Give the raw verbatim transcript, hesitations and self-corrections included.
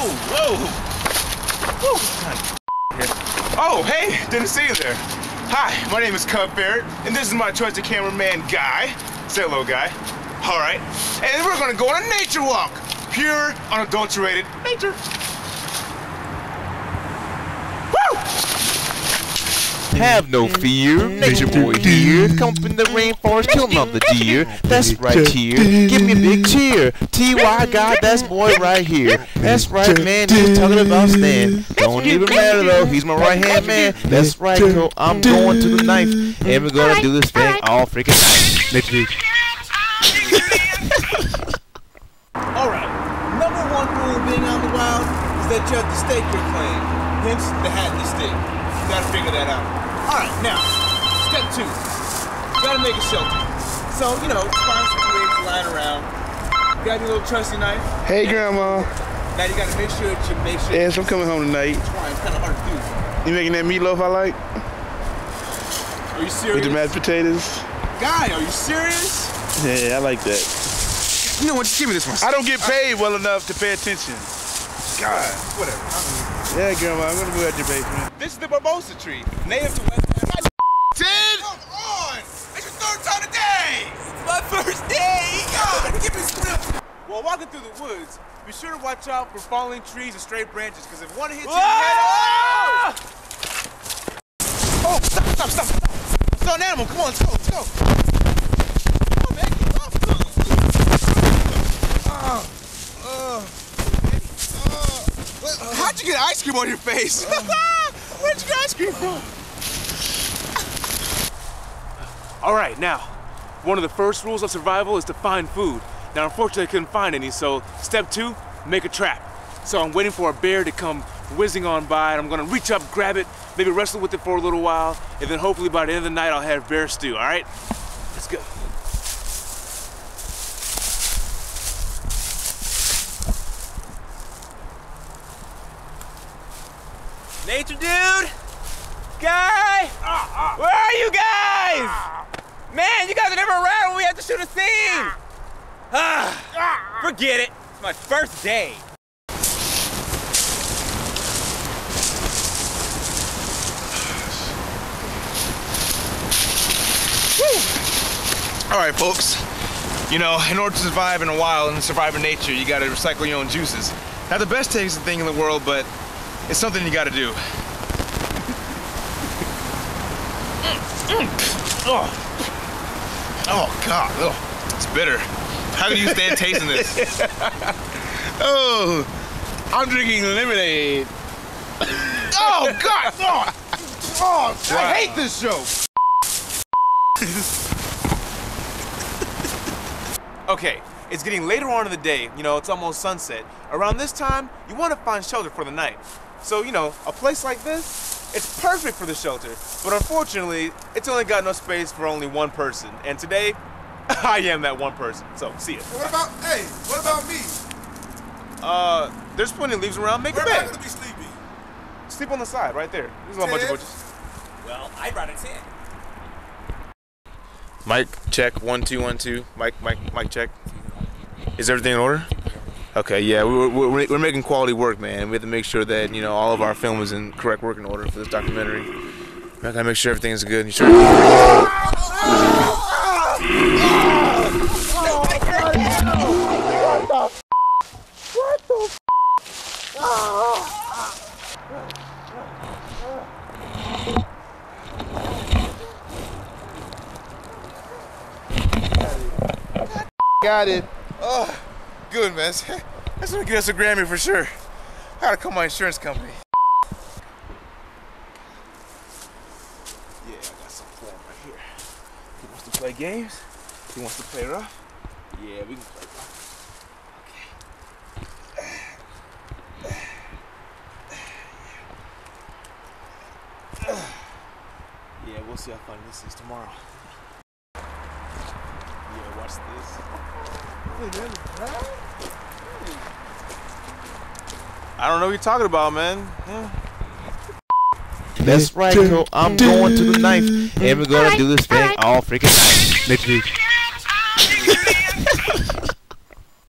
Whoa, whoa. Woo, oh, hey, didn't see you there. Hi, my name is Cub Barrett, and this is my trusted cameraman, Guy. Say hello, Guy. All right, and we're gonna go on a nature walk. Pure, unadulterated nature. Have no fear, nature boy here. Come from the rainforest, kill another deer. That's right here, give me a big cheer. T Y God, that's boy right here. That's right, man, he's talking about Stan. Don't even matter though, he's my right hand man. That's right, girl, I'm going to the knife, and we're gonna do this thing all freaking night. Next week. Alright, number one rule of being out in the wild is that you have to stake your claim. Hence the hat and the stick. You gotta figure that out. Alright, now, step two. You gotta make a shelter. So, you know, find some twigs lying around. You got your little trusty knife. Hey, Grandma. Now you gotta make sure that you make sure. Yes, I'm coming home tonight. Trying. It's kind of hard to do. You making that meatloaf I like? Are you serious? With the mashed potatoes? Guy, are you serious? Yeah, I like that. You know what? Just give me this one. I don't get paid well enough to pay attention. God, whatever. I'm Yeah, Grandma, I'm gonna go at your basement. This is the Barbosa tree, native to West Africa. Come on! It's your third time today! It's my first day! God, give me some. While walking through the woods, be sure to watch out for falling trees and stray branches, because if one hits you, you head oh! Oh, stop, stop, stop, stop! It's not an animal, come on, let's go, let's go! Oh, man, get off! Oh, oh, oh. How'd you get ice cream on your face? Where'd you get ice cream from? All right, now, one of the first rules of survival is to find food. Now, unfortunately, I couldn't find any, so step two, make a trap. So I'm waiting for a bear to come whizzing on by, and I'm gonna reach up, grab it, maybe wrestle with it for a little while, and then hopefully by the end of the night, I'll have bear stew, all right? Let's go. Nature dude, Guy, ah, ah. Where are you guys? Ah. Man, you guys are never around when we have to shoot a scene. Ah. Ah. Ah. Forget it, it's my first day. Woo. All right, folks, you know, in order to survive in the wild and survive in nature, you gotta recycle your own juices. Not the best tasting thing in the world, but it's something you gotta do. Oh, oh God, oh, it's bitter. How can you stand tasting this? Oh, I'm drinking lemonade. Oh God, oh, oh wow. I hate this show. Okay. It's getting later on in the day, you know, it's almost sunset. Around this time, you want to find shelter for the night. So, you know, a place like this, it's perfect for the shelter. But unfortunately, it's only got enough space for only one person. And today, I am that one person. So, see ya. What about, hey, what about me? Uh, there's plenty of leaves around, make a bed. Where am I gonna be sleeping? Sleep on the side, right there. There's a bunch of bushes. Well, I brought a tent. Mic check, one, two, one, two. Mic, mic, mic check. Is everything in order? Okay, yeah, we're, we're, we're making quality work, man. We have to make sure that, you know, all of our film is in correct working order for this documentary. I gotta make sure everything is good. You sure? What the f***? What the f***? Got it. Oh, good, man. That's gonna get us a Grammy for sure. I gotta call my insurance company. Yeah, I got some plan right here. He wants to play games. He wants to play rough. Yeah, we can play rough. Okay. Yeah, we'll see how fun this is tomorrow. Yeah, watch this. I don't know what you're talking about, man. Yeah. That's right, girl. I'm going to the knife, and we're gonna do this thing all freaking night. Next week.